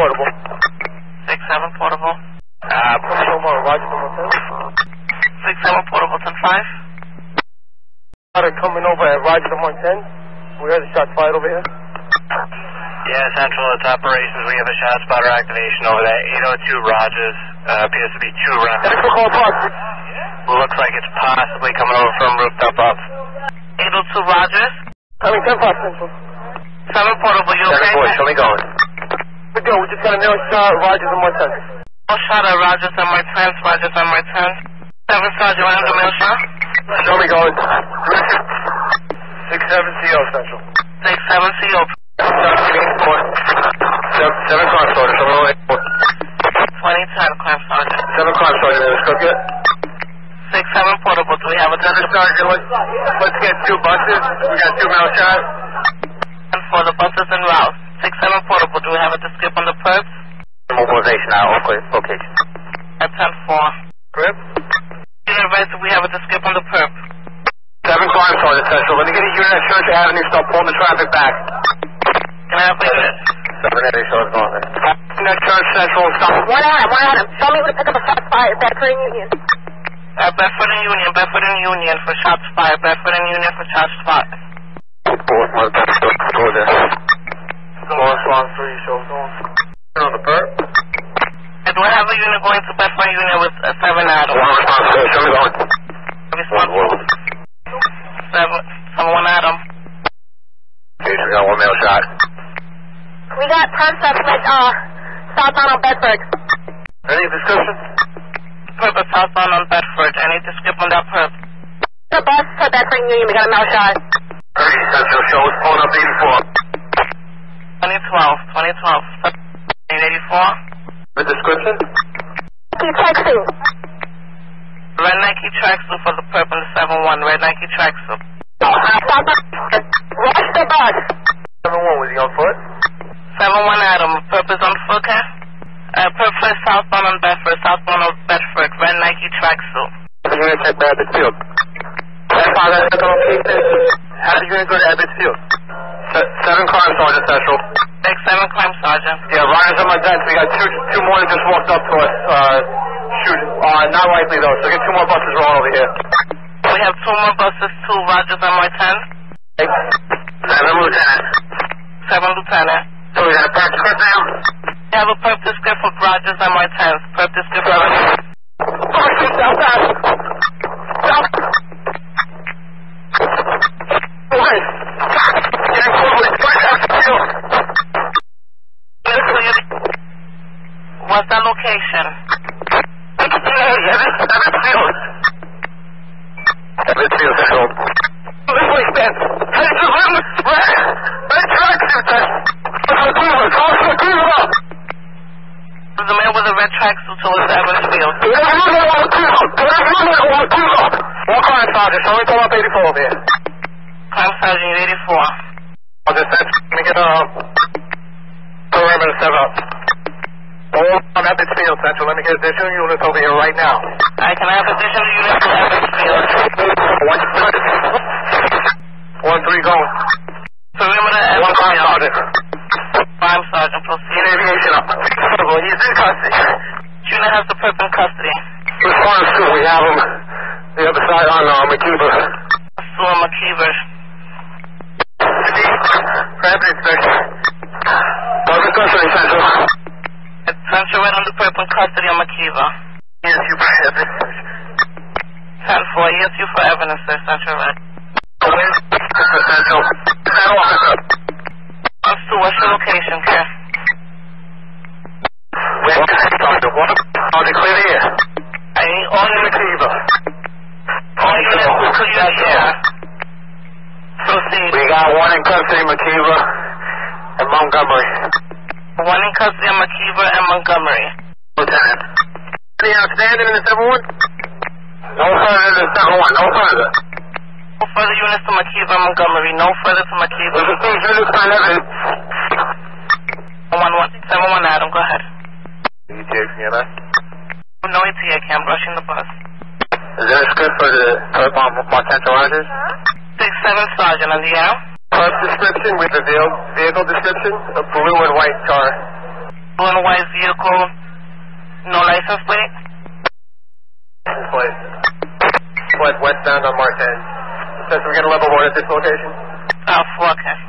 portable. 6-7 portable. Roger, number 10. 6-7 portable, 10-5. Water coming over at Roger, number 110. We heard the shot fired over here. Yeah, Central, it's operations. We have a shot spotter activation over that 802 Rogers. Appears to be 2 rounds. Looks like it's possibly coming over from rooftop up. 802 Rogers. Coming 10-5, Central. 7 portable, you okay? 7-4, show me going. Good deal, we just got a narrow shot, Rogers and Martens. Narrow shot at Rogers and Martens, Rogers and Martens. 7 Sergeant, I have the narrow shot. Show me going. 6-7 CO, Central. 6-7 CO. 7 climb, Sergeant, 708. 2010, climb, Sergeant. 7 climb, Sergeant, let's go get it. 6-7 portable, do we have another Sergeant? Let's get 2 buses, we got 2 narrow shots. And for the buses and routes, 6-7 portable, do we have a skip on the perp? Mobilization now, okay, location. At 10-4. Perp? We have a skip on the perp. 7 climb, Sergeant Central. Let me get a unit at Church Avenue, stop pulling the traffic back. Can I have a unit? 7-8, so it's going there. Church Central, stop. 1 Adam. Show me where to pick up a shot fire at Bedford and Union. At Bedford and Union for shots fire, Bedford and Union for shots fire. On the perp. And do I have a unit going to Bedford Unit with a 7-Adam? 1 response, show me going. Response. 7-1 Adam. Okay, so we got 1 male shot. We got concept with southbound on Bedford. Any description? Perp is southbound on Bedford. Any description on that perp? The bus to Bedford Union, we got a male shot. 30 Central, show us pulling up 84. 2012. 84. The description? Nike tracksuit. Red Nike tracksuit for the purple 7-1. Red Nike tracksuit. Rush the bus. 7-1, was he on foot? 7-1 Adam. Purple's on foot, okay? Purple southbound on Bedford. Southbound on Bedford. Red Nike tracksuit. How do you going to check the Abbott Field? How do you going to go to Abbott Field? 7 climb, Sergeant Central. 6-7 climb, Sergeant. Yeah, Ryan's on my desk. We got two more that just walked up to us. Shoot. Not likely, though. So we got 2 more buses rolling over here. We have 2 more buses, 2 Rogers on my 10. 7 Lieutenant. 7 Lieutenant. So we got a perp script now? We have a perp script for Rogers on my 10. Perp script for... Oh, shit, I'm bad. What's that location? Everett Field, Central. The man with the red tracksuit towards Everett Field. One crime, Sergeant. Only call up 84 over here. Crime, Sergeant, 84. I'll just get a perimeter 7 up. Hold on, Abbott Field, Central. Let me get additional units over here right now. I can have additional units for Abbott Field. 1-3 going. Perimeter Abbott Field. 1-5, Sergeant. 5, Sergeant, proceed. In aviation up. He's in custody. Junior has the perp in custody. Response 2, we have him. The other side on McKeever. Assume McKeever. Rapid inspection. Public custody, Central. Central right on the purple custody on McKeever. ESU for evidence. 10-4, ESU for evidence, sir. Central right. Central. Officer. Response 2, what's your location, sir? Wait, Sergeant, what on the clear here? I need all the McKeever. All units to clear here. Proceed. We got 1 in custody, McKeever, and Montgomery. 1 in custody of McKeever and Montgomery. Lieutenant. Any outstanding in the 7-1? No further in the 7-1, no further. No further units to McKeever and Montgomery, no further to McKeever. There's a stage units by 11. 7-1 Adam, go ahead. ETA, CNI? No ETA, I'm rushing the bus. Is there a script for the perp on Martens and Rogers? 6-7 Sergeant, on the air. Perp description with the vehicle description, a blue and white car. Blue and white vehicle, no license plate? Westbound on March 10. Says we're going to level 1 at this location? Oh, fuck.